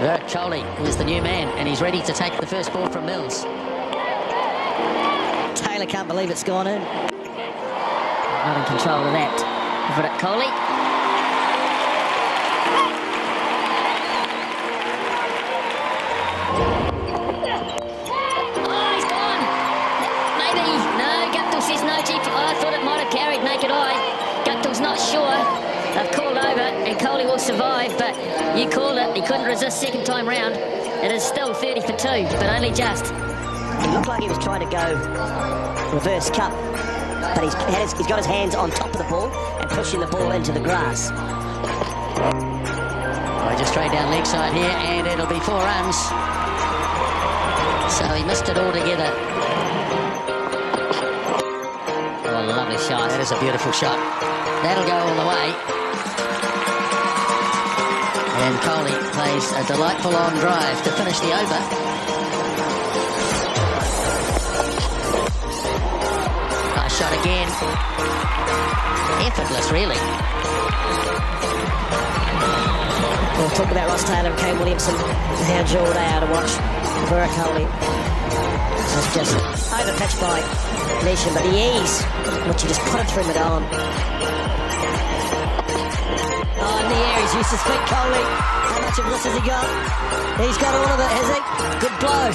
Virat Kohli is the new man, and he's ready to take the first ball from Mills. Taylor can't believe it's gone in. Not in control of that. Virat Kohli. Oh, he's gone. Maybe. No, Guptill says no, Chief. I thought it might have carried naked eye. Guptill's not sure. They've called over, and Kohli will survive, but you called it. He couldn't resist second time round. It is still 30 for two, but only just. It looked like he was trying to go reverse cup, but he's got his hands on top of the ball and pushing the ball into the grass. Well, just straight down leg side here, and it'll be 4 runs. So he missed it altogether. Oh, lovely shot. That is a beautiful shot. That'll go all the way. And Kohli plays a delightful long drive to finish the over. Nice shot again. Effortless, really. We'll talk about Ross Taylor and Kane Williamson and how dull they are to watch. Virat Kohli was just overpitched by Nation, but the ease which he just put it through mid on. Oh, in the air, he's used to split Kohli. How much of this has he got? He's got all of it, has he? Good blow.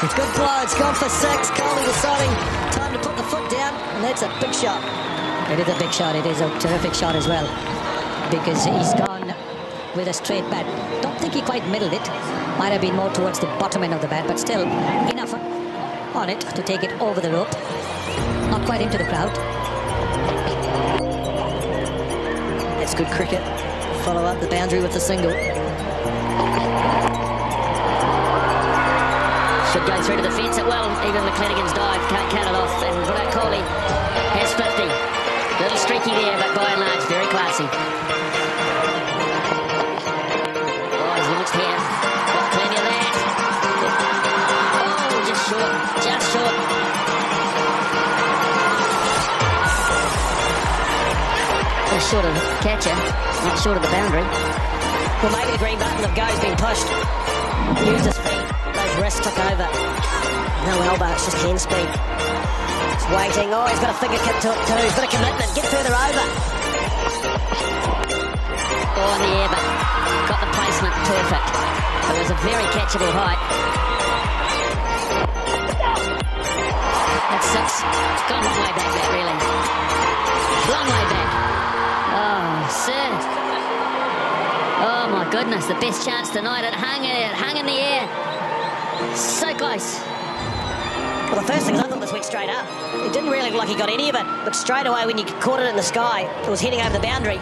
Good blow. It's gone for 6. Kohli deciding time to put the foot down, and that's a big shot. It is a big shot. It is a terrific shot as well, because he's gone with a straight bat. Don't think he quite middled it. Might have been more towards the bottom end of the bat, but still enough on it to take it over the rope. Not quite into the crowd. That's good cricket. Follow up the boundary with a single. Should go through to the fence. Well, even McClanagan's dive can't cut it off. And Virat Kohli has 50. Little streaky there, but by and large, very classy. Oh, he's launched here. Got plenty of that. Oh, just short. Just short. Short of catcher, not short of the boundary. Well, maybe the green button of go's been pushed. Used his feet. Those wrists took over. No elbow, it's just hand speed. He's waiting. Oh, he's got a finger kick to it too. Bit of commitment. Get further over. Oh, in the air, but got the placement perfect. It was a very catchable height. That's 6. It's gone way back, that really. Long way back. Oh, sir. Oh, my goodness. The best chance tonight. It hung in the air. So close. Well, the first thing is I thought this went straight up. It didn't really look like he got any of it, but straight away when you caught it in the sky, it was heading over the boundary.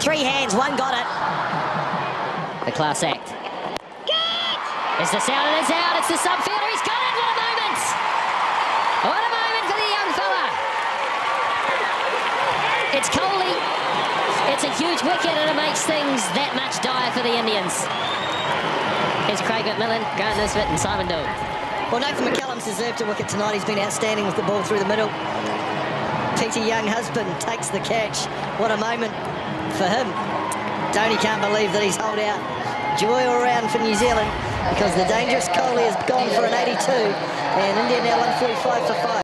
3 hands, 1 got it. The class act. Good! It's the sound. It is out. It's the sub-fielder. He's got it. What a moment! What a moment for the young fella. It's Kohli. It's a huge wicket, and it makes things that much dire for the Indians. Here's Craig McMillan, Gardner Smith and Simon Dill. Well, Nathan McCallum's deserved a wicket tonight. He's been outstanding with the ball through the middle. Petey Young husband takes the catch. What a moment for him. Dhoni can't believe that he's held out. Joy all round for New Zealand, because the dangerous Kohli has gone for an 82, and India now 145 for 5.